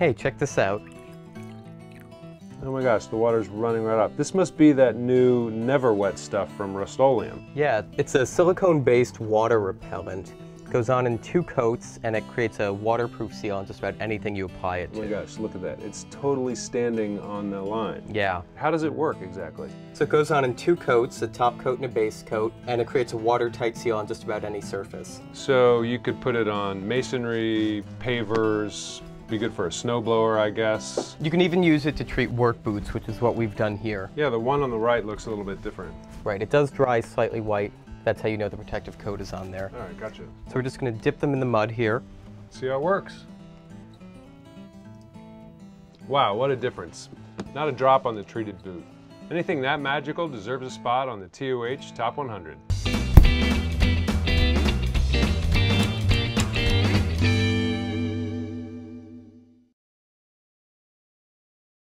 Hey, check this out. Oh my gosh, the water's running right up. This must be that new Never Wet stuff from Rust-Oleum. Yeah, it's a silicone-based water repellent. It goes on in 2 coats, and it creates a waterproof seal on just about anything you apply it to. Oh my gosh, look at that. It's totally standing on the line. Yeah. How does it work exactly? So it goes on in 2 coats, a top coat and a base coat, and it creates a watertight seal on just about any surface. So you could put it on masonry, pavers, be good for a snowblower, I guess. You can even use it to treat work boots, which is what we've done here. Yeah, the one on the right looks a little bit different. Right, it does dry slightly white. That's how you know the protective coat is on there. All right, gotcha. So we're just going to dip them in the mud here. See how it works. Wow, what a difference. Not a drop on the treated boot. Anything that magical deserves a spot on the TOH Top 100.